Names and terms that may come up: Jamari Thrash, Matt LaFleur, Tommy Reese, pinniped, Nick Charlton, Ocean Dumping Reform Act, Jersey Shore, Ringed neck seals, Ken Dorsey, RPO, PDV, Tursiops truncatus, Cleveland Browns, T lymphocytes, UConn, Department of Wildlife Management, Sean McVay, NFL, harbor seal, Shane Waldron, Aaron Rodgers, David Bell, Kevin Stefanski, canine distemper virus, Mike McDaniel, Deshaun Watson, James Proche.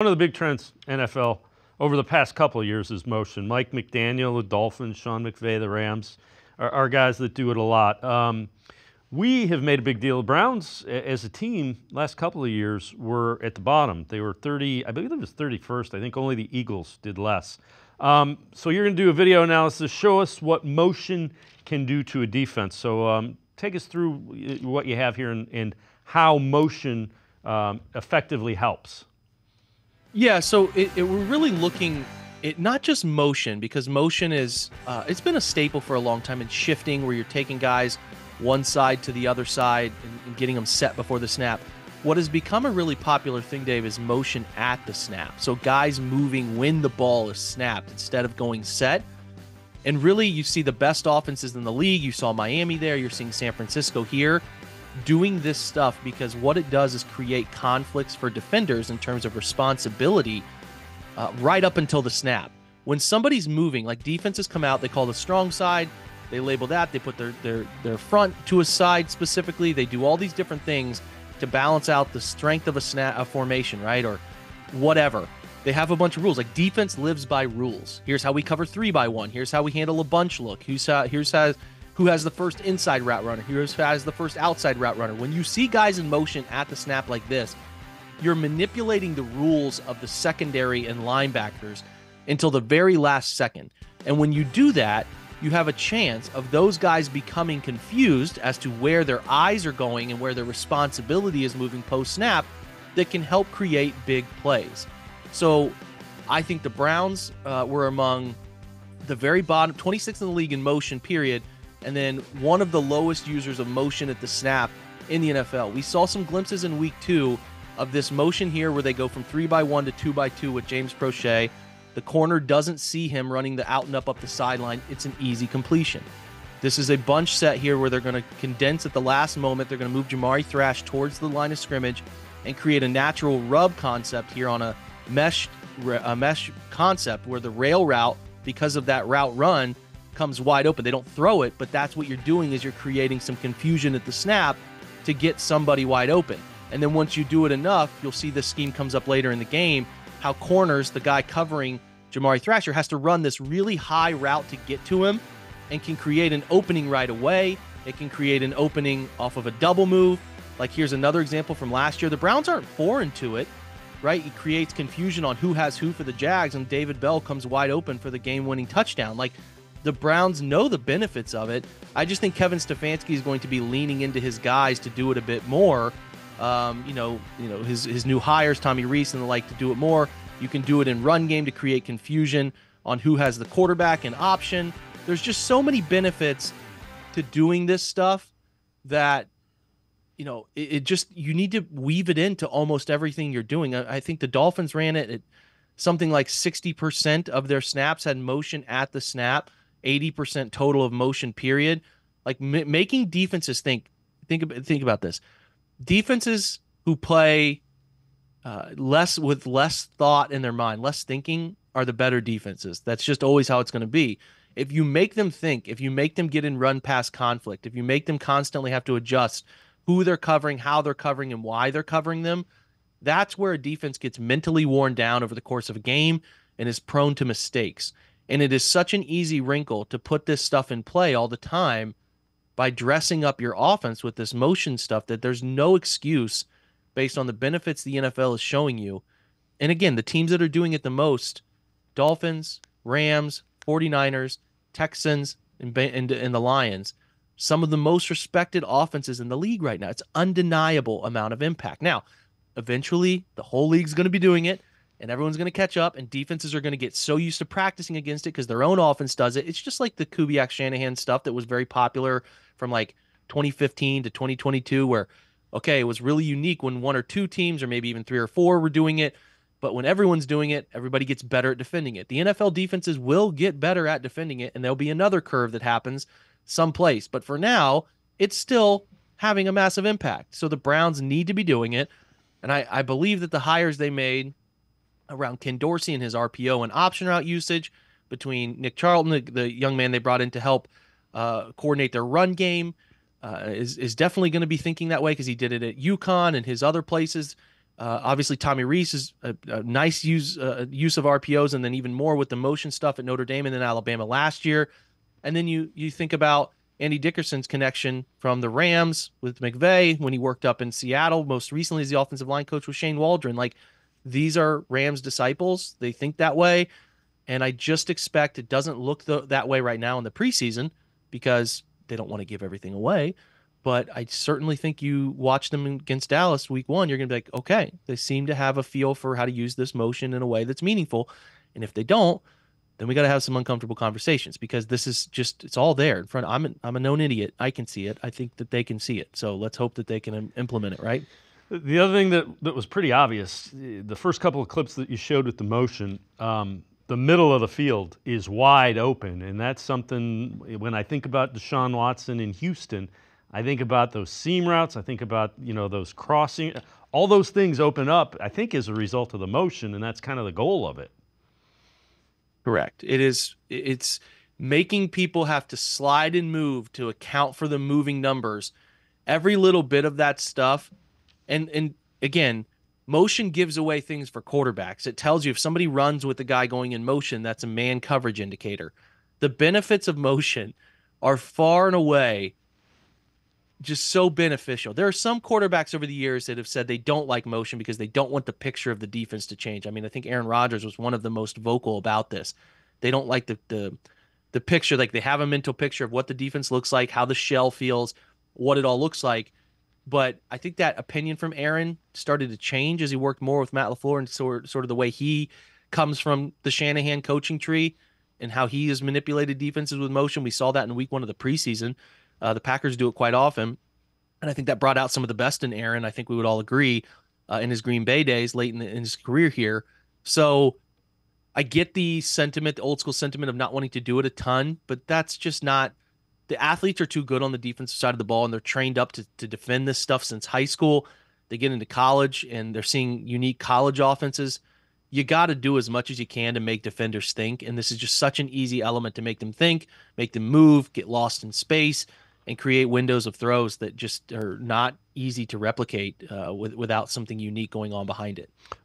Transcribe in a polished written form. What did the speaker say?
One of the big trends in NFL over the past couple of years is motion. Mike McDaniel, the Dolphins, Sean McVay, the Rams are guys that do it a lot. We have made a big deal. Browns, as a team, last couple of years were at the bottom. They were 30, I believe it was 31st. I think only the Eagles did less. So you're going to do a video analysis. Show us what motion can do to a defense. So take us through what you have here and how motion effectively helps. Yeah, so we're really looking at not just motion, because motion is, it's been a staple for a long time, in shifting, where you're taking guys one side to the other side and getting them set before the snap. What has become a really popular thing, Dave, is motion at the snap. So guys moving when the ball is snapped instead of going set. And really, you see the best offenses in the league. You saw Miami there. You're seeing San Francisco here doing this stuff, because what it does is create conflicts for defenders in terms of responsibility right up until the snap. When somebody's moving, like defenses come out, they call the strong side, they label that, they put their front to a side specifically, they do all these different things to balance out the strength of a formation, right, or whatever. They have a bunch of rules. Like, defense lives by rules. Here's how we cover 3x1. Here's how we handle a bunch look. Who has the first inside route runner? Who has the first outside route runner? When you see guys in motion at the snap like this, you're manipulating the rules of the secondary and linebackers until the very last second. And when you do that, you have a chance of those guys becoming confused as to where their eyes are going and where their responsibility is moving post-snap, that can help create big plays. So I think the Browns were among the very bottom, 26th in the league in motion, period, and then one of the lowest users of motion at the snap in the NFL. We saw some glimpses in week 2 of this motion here, where they go from 3x1 to 2x2 with James Proche. The corner doesn't see him running the out and up the sideline. It's an easy completion. This is a bunch set here where they're going to condense at the last moment. They're going to move Jamari Thrash towards the line of scrimmage and create a natural rub concept here on a mesh concept, where the rail route, because of that route run, comes wide open. They don't throw it, but that's what you're doing, is you're creating some confusion at the snap to get somebody wide open. And then once you do it enough, you'll see this scheme comes up later in the game, how corners, the guy covering Jamari Thrasher, has to run this really high route to get to him, and can create an opening right away. It can create an opening off of a double move. Like, here's another example from last year. The Browns aren't foreign to it, right? It creates confusion on who has who for the Jags, and David Bell comes wide open for the game-winning touchdown. Like, the Browns know the benefits of it. I just think Kevin Stefanski is going to be leaning into his guys to do it a bit more. His new hires, Tommy Reese and the like, to do it more. You can do it in run game to create confusion on who has the quarterback and option. There's just so many benefits to doing this stuff that, you know, you need to weave it into almost everything you're doing. I think the Dolphins ran it at something like 60% of their snaps had motion at the snap. 80% total of motion, period. Like, making defenses think about this. Defenses who play less thought in their mind, less thinking, are the better defenses. That's just always how it's going to be. If you make them think, if you make them get in run pass conflict, if you make them constantly have to adjust who they're covering, how they're covering, and why they're covering them, that's where a defense gets mentally worn down over the course of a game and is prone to mistakes. And it is such an easy wrinkle to put this stuff in play all the time by dressing up your offense with this motion stuff, that there's no excuse based on the benefits the NFL is showing you. And again, the teams that are doing it the most, Dolphins, Rams, 49ers, Texans, and the Lions, some of the most respected offenses in the league right now. It's undeniable amount of impact. Now, eventually, the whole league's going to be doing it, and everyone's going to catch up, and defenses are going to get so used to practicing against it because their own offense does it. It's just like the Kubiak-Shanahan stuff that was very popular from like 2015 to 2022, where, okay, it was really unique when one or two teams, or maybe even three or four, were doing it. But when everyone's doing it, everybody gets better at defending it. The NFL defenses will get better at defending it, and there'll be another curve that happens someplace. But for now, it's still having a massive impact. So the Browns need to be doing it. And I believe that the hires they made around Ken Dorsey and his RPO and option route usage, between Nick Charlton, the young man they brought in to help coordinate their run game, is definitely going to be thinking that way, because he did it at UConn and his other places. Obviously, Tommy Reese is a nice use of RPOs, and then even more with the motion stuff at Notre Dame and then Alabama last year. And then you think about Andy Dickerson's connection from the Rams with McVay when he worked up in Seattle, most recently as the offensive line coach with Shane Waldron. Like, these are Rams disciples. They think that way. And I just expect it doesn't look that way right now in the preseason because they don't want to give everything away. But I certainly think you watch them against Dallas week one, you're going to be like, okay, they seem to have a feel for how to use this motion in a way that's meaningful. And if they don't, then we got to have some uncomfortable conversations, because this is just, it's all there in front. I'm a known idiot. I can see it. I think that they can see it. So let's hope that they can implement it, right? The other thing that was pretty obvious, the first couple of clips that you showed with the motion, the middle of the field is wide open. And that's something, when I think about Deshaun Watson in Houston, I think about those seam routes. I think about, those crossing, all those things open up, I think, as a result of the motion. And that's kind of the goal of it. Correct. It's making people have to slide and move to account for the moving numbers. Every little bit of that stuff. And again, motion gives away things for quarterbacks. It tells you if somebody runs with the guy going in motion, that's a man coverage indicator. The benefits of motion are far and away just so beneficial. There are some quarterbacks over the years that have said they don't like motion because they don't want the picture of the defense to change. I mean, I think Aaron Rodgers was one of the most vocal about this. They don't like the picture. Like, they have a mental picture of what the defense looks like, how the shell feels, what it all looks like. But I think that opinion from Aaron started to change as he worked more with Matt LaFleur and sort of the way he comes from the Shanahan coaching tree and how he has manipulated defenses with motion. We saw that in week one of the preseason. The Packers do it quite often, and I think that brought out some of the best in Aaron. I think we would all agree in his Green Bay days, late in his career here. So I get the sentiment, the old school sentiment of not wanting to do it a ton, but that's just not – the athletes are too good on the defensive side of the ball, and they're trained up to defend this stuff since high school. They get into college, and they're seeing unique college offenses. You got to do as much as you can to make defenders think, and this is just such an easy element to make them think, make them move, get lost in space, and create windows of throws that just are not easy to replicate without something unique going on behind it. All right.